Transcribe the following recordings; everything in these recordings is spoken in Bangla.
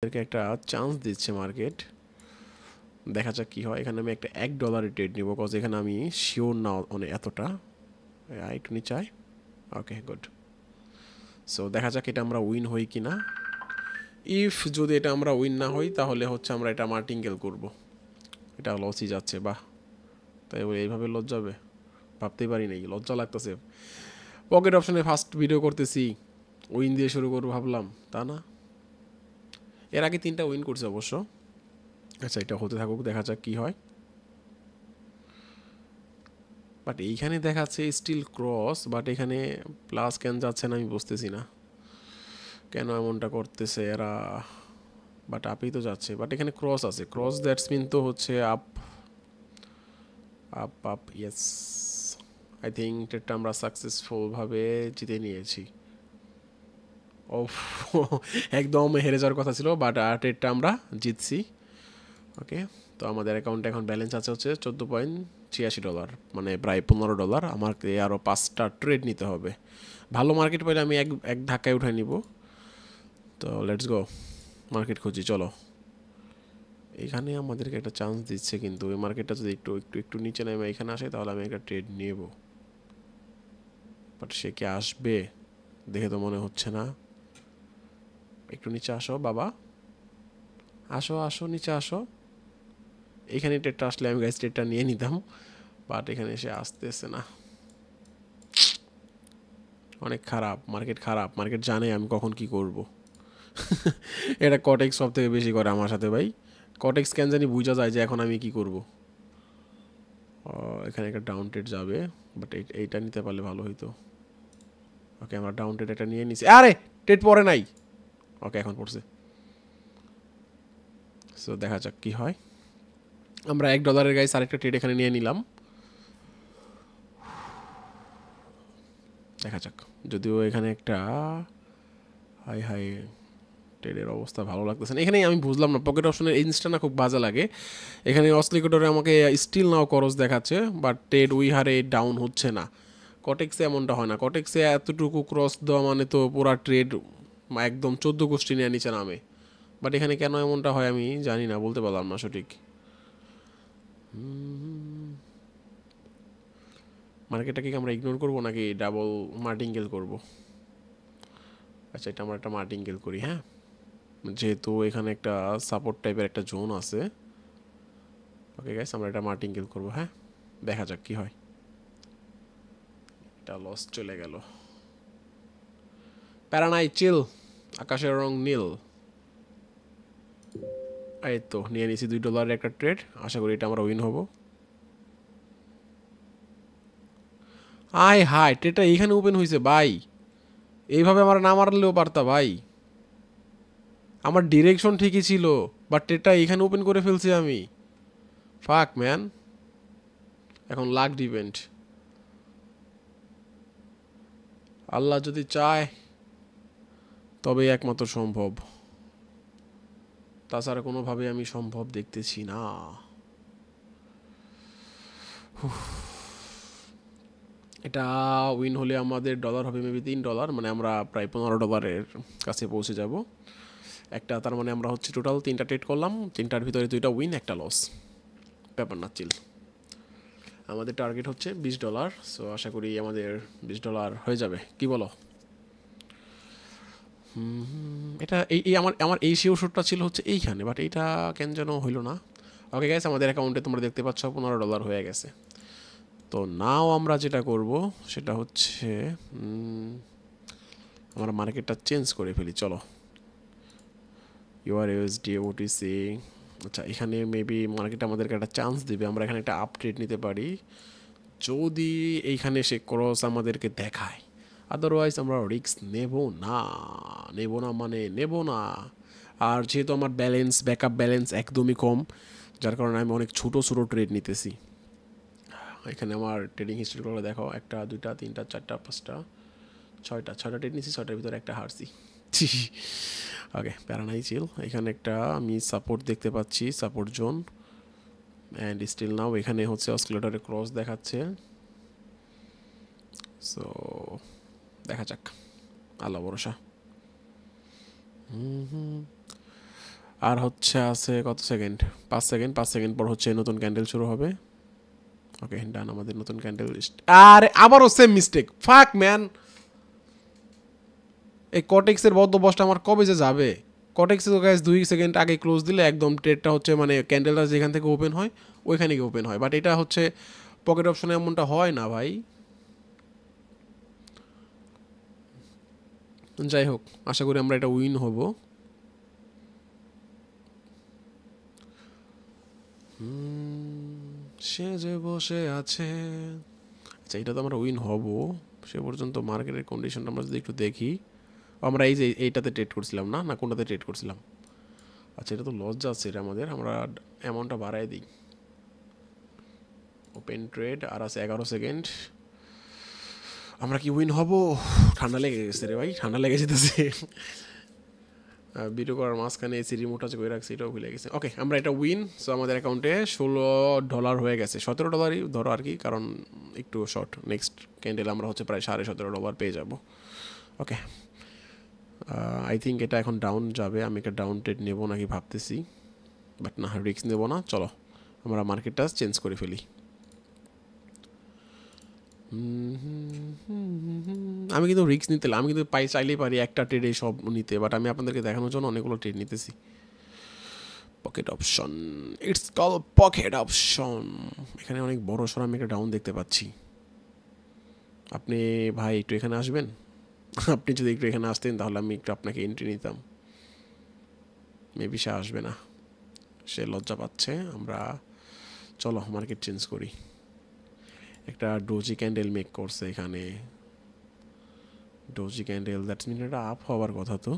তাদেরকে একটা চান্স দিচ্ছে মার্কেট দেখা যাক কি হয় এখানে আমি একটা 1 ডলারের ট্রেড নিব cuz এখানে আমি শিওর না মানে এতটা একটু নি চাই ওকে গুড সো দেখা যাক এটা আমরা উইন হই কিনা ইফ যদি এটা আমরা উইন না হই তাহলে হচ্ছে আমরা এটা মার্টিংগেল করব এটা লসই যাচ্ছে বাহ তাই এইভাবে লস যাবে ভাবতেই পারি নাই লজ্জা লাগতেছে পকেট অপশনে ফার্স্ট ভিডিও করতেছি উইন দিয়ে শুরু করব ভাবলাম তা না এর আগে তিনটা উইন করছে অবশ্য আচ্ছা এটা হতে থাকুক দেখা যাক কি হয় বাট এইখানে দেখাচ্ছে স্টিল ক্রস বাট এখানে প্লাস কেন যাচ্ছে না আমি বুঝতেছি না কেন এমনটা করতেছে এরা বাট আপই তো যাচ্ছে বাট এখানে ক্রস আছে ক্রস দ্যাটস মিন তো হচ্ছে up up up yes I think এটা আমরা সাকসেসফুল ভাবে জিতে নিয়েছি অফ একদম হেরে যাওয়ার কথা ছিল বাট আটেরটা আমরা জিতছি ওকে তো আমাদের অ্যাকাউন্টে এখন ব্যালেন্স আছে হচ্ছে 14.86 ডলার মানে প্রায় 15 ডলার আমাকে আরো 5টা ট্রেড নিতে হবে ভালো মার্কেট পাইলে আমি এক ধাক্কায় উঠাই নিব তো লেটস গো মার্কেট খুঁজি চলো এখানে আমাদেরকে একটা চান্স দিচ্ছে কিন্তু এই মার্কেটটা যদি একটু নিচে নামে এখানে আসে তাহলে আমি একটা ট্রেড নেব বাট সে কি আসবে দেখে তো মনে হচ্ছে না একটু নিচে আসো বাবা আসো আসো নিচে আসো এখানে ট্রেডটা আসলে আমি গাইস ট্রেডটা নিয়ে নিতাম বাট এখানে এসে আসতেছে না অনেক খারাপ মার্কেট জানে আমি কখন কি করব এটা কোটেক্স সবথেকে বেশি করে আমার সাথে ভাই কোটেক্স কেন জানি বুঝা যায় যে এখন আমি কি করব এখানে একটা ডাউন ট্রেড যাবে বাট এইটা নিতে পারলে ভালো হইতো ওকে আমরা ডাউন ট্রেড এটা নিয়ে নিছি আরে ট্রেড পড়ে নাই ওকে এখন পড়ছে সো দেখা যাক কি হয় আমরা 1 ডলারের গাইস আরেকটা ট্রেড এখানে নিয়ে নিলাম দেখা যাক যদিও এখানে একটা হাই ট্রেডের অবস্থা ভালো লাগতেছে না এখানে আমি বুঝলাম না পকেট অপশনের ইনস্টা না খুব বাজে লাগে এখানে অসলিকেটরে আমাকে স্টিল নাও করস দেখাচ্ছে বাট ট্রেড উই হারে ডাউন হচ্ছে না কোটেক্সে এমনটা হয় না কোটেক্সে এতটুকু ক্রস দেওয়া মানে তো পুরা ট্রেড একদম 14 গোষ্ঠী নিয়ে নিচে নামে বাট এখানে কেন এমনটা হয় আমি জানি না বলতে পারলাম না সঠিক মার্কেটটাকে আমরা ইগনোর করব নাকি ডাবল মার্টিংগেল করব আচ্ছা এটা আমরা একটা মার্টিংগেল করি হ্যাঁ যেহেতু এখানে একটা সাপোর্ট টাইপের একটা জোন আছে ওকে গাইস আমরা এটা মার্টিংগেল করব হ্যাঁ দেখা যাক কি হয় এটা লস চলে গেল প্যারানাই চিল আকাশের রং নীল এই তো নিয়ে নিয়েছি 2 ডলারের একটা ট্রেড আশা করি এটা আমরা উইন হব আয় হাই ট্রেডটা এখানে ওপেন হইছে ভাই এইভাবে আমরা না মারলেও পারতা ভাই আমার ডিরেকশন ঠিকই ছিল বাট ট্রেডটা এখানে ওপেন করে ফেলছি আমি ফাক ম্যান এখন লাক ডিপেন্ড আল্লাহ যদি চায় তবে একমাত্র সম্ভব তাছাড়া কোনোভাবে আমি সম্ভব দেখতেছি না এটা উইন হলে আমাদের ডলার হবে মেবি 3 ডলার মানে আমরা প্রায় 15 ডলারের কাছে পৌঁছে যাব একটা তার মানে আমরা হচ্ছে টোটাল 3টা ট্রেড করলাম 3টার ভিতরে 2টা উইন একটা লস ব্যাপার না চিল আমাদের টার্গেট হচ্ছে 20 ডলার সো আশা করি আমাদের 20 ডলার হয়ে যাবে কি বলো এটা এই আমার এই সিও শটটা ছিল হচ্ছে এইখানে বাট এটা কেন জানো হলো না ওকে গাইস আমাদের অ্যাকাউন্টে তোমরা দেখতে পাচ্ছ 15 ডলার হয়ে গেছে তো নাও আমরা যেটা করব সেটা হচ্ছে আমরা মার্কেটটা চেঞ্জ করে ফেলি চলো ইউআরএসডি ওটিসি আচ্ছা এখানে মেবি মার্কেট আমাদেরকে একটা চান্স দিবে আমরা এখানে একটা আপডেট নিতে পারি যদি এইখানে সে ক্রস আমাদেরকে দেখায় আদারওয়াইজ আমরা রিস্ক নেব না মানে নেব না আর যেহেতু আমার ব্যালেন্স ব্যাকআপ ব্যালেন্স একদমই কম যার কারণে আমি অনেক ছোট ট্রেড নিতেছি এখানে আমার ট্রেডিং হিস্ট্রিগুলো দেখো 1 2 3 4 5 6টা ট্রেড নিছি 6টার ভিতরে একটা হারছি ওকে প্যারানাই চিল এখানে একটা আমি সাপোর্ট দেখতে পাচ্ছি support zone and still now এখানে হচ্ছে অসিলেটরে ক্রস দেখাচ্ছে সো দেখা যাক আল্লাহ ভরসা আর হচ্ছে আছে কত সেকেন্ড 5 সেকেন্ড 5 সেকেন্ড পর হচ্ছে নতুন ক্যান্ডেল শুরু হবে ওকে ডান আমাদের নতুন ক্যান্ডেল লিস্ট আরে আবারও সেম মিস্টেক ফাক ম্যান এই কোটেক্স এর বদ্ধ বসটা আমার কবে যে যাবে কোটেক্স তো गाइस 2 সেকেন্ড আগে ক্লোজ দিলে একদম ট্রেডটা হচ্ছে মানে ক্যান্ডেলটা যেখান থেকে ওপেন হয় ওইখানে গিয়ে ওপেন হয় বাট এটা হচ্ছে পকেট অপশনে এমনটা হয় না ভাই যাই হোক আশা করি আমরা এটা উইন হব সে যে বসে আছে আচ্ছা এটা তো আমরা উইন হব সে পর্যন্ত মার্কেটের কন্ডিশনটা আমরা যদি একটু দেখি আমরা এই যে এইটাতে ট্রেড করছিলাম না না কোনটাতে ট্রেড করছিলাম আচ্ছা এটা তো লস যাচ্ছে এটা আমাদের আমরা অ্যামাউন্টটা বাড়ায় দিই ওপেন ট্রেড আর আছে 11 সেকেন্ড আমরা কি উইন হব ঠান্ডা লেগে গেছে রে ভাই ঠান্ডা লেগে যেতেছে ভিডিও করার মাঝখানে এই রিমোটটা যে কই রাখছি এটাও ভুলে গেছে ওকে আমরা এটা উইন সো আমাদের অ্যাকাউন্টে $16 হয়ে গেছে $17 ধরো আর কি কারণ একটু শর্ট নেক্সট ক্যান্ডেল আমরা হচ্ছে প্রায় $17.5 পেয়ে যাব ওকে আই থিংক এটা এখন ডাউন যাবে আমি একটা ডাউন ট্রেড নেব নাকি ভাবতেছি বাট না রিস্ক নেব না চলো আমরা মার্কেটটা চেঞ্জ করে ফেলি আমি কিন্তু রিস্ক নিতে আমি কিন্তু পাই চাইলেই পারি একটা ট্রেডে সব নিতে বাট আমি আপনাদেরকে দেখানোর জন্য অনেকগুলো ট্রেড নিতেছি pocket option it's call pocket option এখানে অনেক বড় সর আমি একটা ডাউন দেখতে পাচ্ছি আপনি ভাই একটু এখানে আসবেন আপনি যদি একটু এখানে আসতেন তাহলে আমি একটু আপনাকে এন্ট্রি নিতাম মেবি সে আসবে না সে লজ্জা পাচ্ছে আমরা চলো মার্কেট চেঞ্জ করি একটা ডোজি ক্যান্ডেল মেক করছে এখানে ডোজি ক্যান্ডেল দ্যাটস মিন এটা আপ হওয়ার কথা তো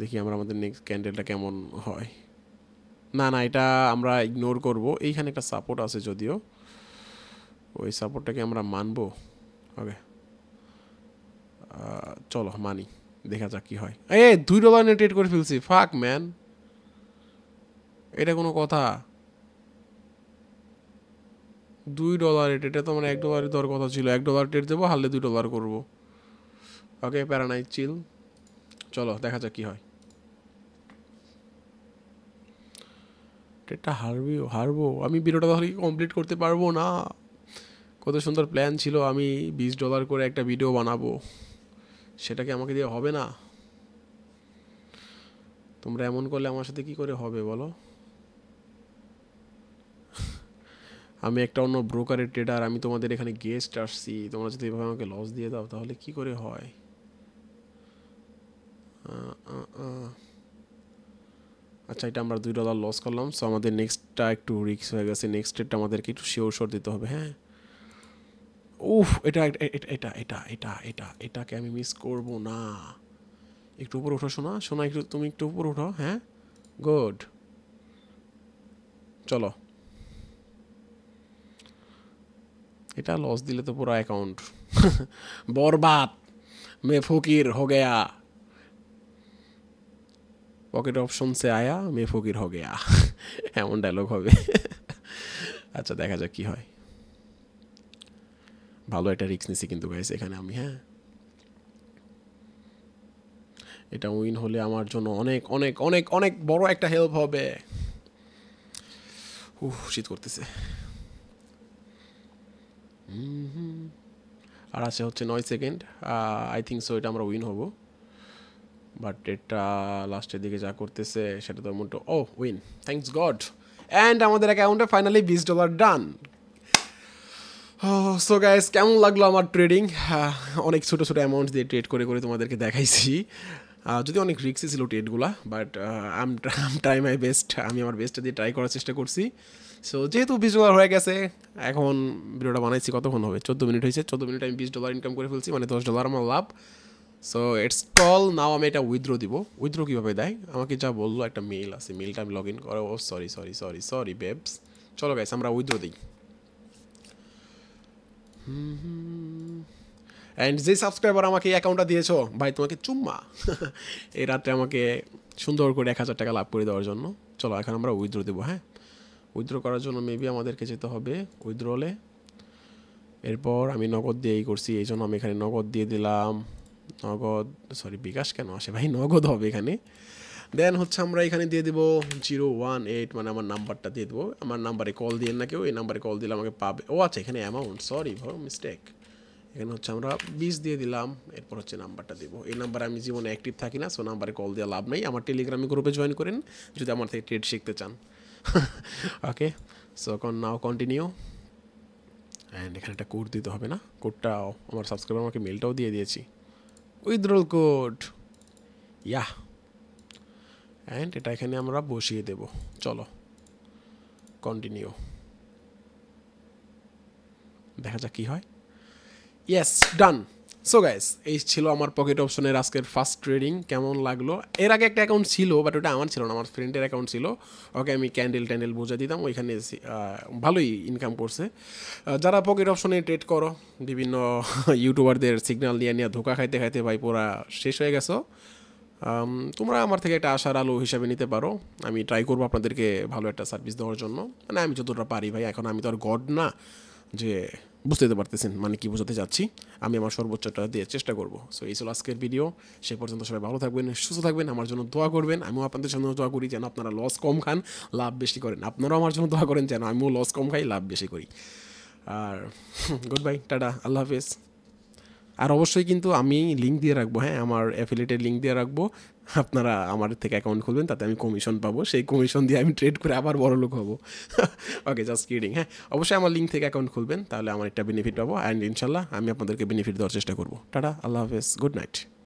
দেখি আমরা আমাদের নেক্সট ক্যান্ডেলটা কেমন হয় না না এটা আমরা ইগনোর করব এইখানে একটা সাপোর্ট আছে যদিও ওই সাপোর্টটাকে আমরা মানবো ওকে চলো মানি দেখা যাক কি হয় এ $2 নিয়ে ট্রেড করে ফেলছি ফাক ম্যান এটা কোনো কথা $2 রেট এটা তো মানে $1 দর কথা ছিল $1 রেট দেবো হাললে $2 করবো ওকে প্যারা নাই চিল চলো দেখা যাক কি হয় ট্রেডটা হারবো আমি ভিডিওটা তাহলে কি কমপ্লিট করতে পারবো না কত সুন্দর প্ল্যান ছিল আমি $20 করে একটা ভিডিও বানাবো সেটা কি আমাকে দিয়ে হবে না তোমরা এমন করলে আমার সাথে কি করে হবে বলো আমি একটা অন্য ব্রোকারের ট্রেডার আমি তোমাদের এখানে গেস্ট আসছি তোমরা যদি এভাবে আমাকে লস দিয়ে দাও তাহলে কি করে হয় আচ্ছা এটা আমরা $2 লস করলাম সো আমাদের নেক্সটটা একটু রিস্ক হয়ে গেছে নেক্সট ট্রেডটা আমাদেরকে একটু শিওর দিতে হবে হ্যাঁ উফ এটা এটা এটা এটা এটা এটা এটাকে আমি মিস করব না একটু উপরে ওঠো শোনা শোনা একটু তুমি একটু উপরে ওঠো হ্যাঁ গুড চলো এটা লস দিলে তো পুরো অ্যাকাউন্ট বরবাদ মে ফকির হো গয়া পকেট অপশন সে আয়া মে ফকির হো গয়া এমন ডায়লগ হবে আচ্ছা দেখা যাক কি হয় ভালো একটা রিস্ক নিছি কিন্তু गाइस এখানে আমি হ্যাঁ এটা উইন হলে আমার জন্য অনেক অনেক অনেক অনেক বড় একটা হেল্প হবে উফ শীত করতেছে আর আছে হচ্ছে 9 সেকেন্ড আই থিঙ্ক সো এটা আমরা উইন হব বাট এটা লাস্টের দিকে যা করতেছে সেটা তো মোটো ও উইন থ্যাংকস গড অ্যান্ড আমাদের অ্যাকাউন্টে ফাইনালি $20 ডান সো গাইস কেমন লাগলো আমার ট্রেডিং অনেক ছোটো ছোটো অ্যামাউন্ট দিয়ে ট্রেড করে করে তোমাদেরকে দেখাইছি যদি অনেক রিস্কি ছিল ট্রেডগুলা but I try my best আমি আমার বেস্টটা দিয়ে ট্রাই করার চেষ্টা করছি সো যেহেতু $20 হয়ে গেছে এখন ভিডিওটা বানাইছি কতক্ষণ হবে 14 মিনিট হয়েছে 14 মিনিট আমি $20 ইনকাম করে ফেলছি মানে $10 আমার লাভ সো ইটস কল নাও আমি এটা উইথড্র দিব উইথড্র কীভাবে দেয় আমাকে যা বললো একটা মেল আছে মেলটা আমি লগ ইন করো ও sorry sorry sorry sorry babes চলো গাইস আমরা উইথড্র দিই অ্যান্ড যে সাবস্ক্রাইবার আমাকে এই অ্যাকাউন্টটা দিয়েছো ভাই তোমাকে চুম্মা এই রাত্রে আমাকে সুন্দর করে $1000 লাভ করে দেওয়ার জন্য চলো এখন আমরা উইথড্র দেবো হ্যাঁ উইথড্র করার জন্য মেবি আমাদেরকে যেতে হবে উইথড্রলে এরপর আমি নগদ দিয়েই করছি এই জন্য আমি এখানে নগদ দিয়ে দিলাম নগদ সরি বিকাশ কেন আসে ভাই নগদ হবে এখানে দেন হচ্ছে আমরা এখানে দিয়ে দেব 018 মানে আমার নাম্বারটা দিয়ে দেব। আমার নাম্বারে কল দিয়েন না কেউ, এই নাম্বারে কল দিলে আমাকে পাবে। ও আচ্ছা এখানে অ্যামাউন্ট, সরি ভাই মিস্টেক, এখানে হচ্ছে আমরা 20 দিয়ে দিলাম। এরপর হচ্ছে নাম্বারটা দেব। এই নাম্বারে আমি জীবনে অ্যাক্টিভ থাকি না, সো নাম্বারে কল দেওয়া লাভ নেই। আমার টেলিগ্রামে গ্রুপে জয়েন করেন যদি আমার থেকে ট্রেড শিখতে চান। Okay so now continue. And এখানে একটা কোড দিতে হবে না, কোডটাও আমার সাবস্ক্রাইবার আমাকে মেলটাও দিয়ে দিয়েছি, উইথড্রল কোড ইয়া। অ্যান্ড এটা এখানে আমরা বসিয়ে দেব। চলো কন্টিনিউ, দেখা যাক কী হয়। ইয়েস ডান। সো গাইস এই ছিল আমার পকেট অপশনের আজকের ফার্স্ট ট্রেডিং। কেমন লাগলো? এর আগে একটা অ্যাকাউন্ট ছিল, বাট ওটা আমার ছিল না, আমার ফ্রেন্ডের অ্যাকাউন্ট ছিল। ওকে আমি ক্যান্ডেল ট্যান্ডেল বোঝা দিতাম, ওইখানে ভালোই ইনকাম করছে। যারা পকেট অপশনে ট্রেড করো, বিভিন্ন ইউটিউবারদের সিগন্যাল নিয়ে নিয়ে ধোকা খাইতে খাইতে ভাই পুরা শেষ হয়ে গেছো, তোমরা আমার থেকে একটা আশার আলো হিসাবে নিতে পারো। আমি ট্রাই করবো আপনাদেরকে ভালো একটা সার্ভিস দেওয়ার জন্য, মানে আমি যতটা পারি ভাই। এখন আমি তো আর গড না যে বুঝতে পারতেছেন মানে কি বোঝাতে যাচ্ছি, আমি আমার সর্বোচ্চটা দিয়ে চেষ্টা করব। সো এই ছিল আজকের ভিডিও। সে পর্যন্ত সবাই ভালো থাকবেন, সুস্থ থাকবেন, আমার জন্য দোয়া করবেন। আমিও আপনাদের জন্য দোয়া করি যেন আপনারা লস কম খান, লাভ বেশি করেন। আপনারাও আমার জন্য দোয়া করেন যেন আমিও লস কম খাই, লাভ বেশি করি। আর গুড বাই, টাটা, আল্লাহ হাফেজ। আর অবশ্যই কিন্তু আমি লিঙ্ক দিয়ে রাখবো, হ্যাঁ আমার অ্যাফিলিয়েটের লিঙ্ক দিয়ে রাখবো। আপনারা আমার থেকে অ্যাকাউন্ট খুলবেন, তাতে আমি কমিশন পাবো, সেই কমিশন দিয়ে আমি ট্রেড করে আবার বড় লোক হবো। Okay just kidding. হ্যাঁ অবশ্যই আমার লিঙ্ক থেকে অ্যাকাউন্ট খুলবেন, তাহলে আমার একটা বেনিফিট পাবো। অ্যান্ড ইনশাল্লাহ আমি আপনাদেরকে বেনিফিট দেওয়ার চেষ্টা করবো। টাটা, আল্লাহ হাফেজ, গুড নাইট।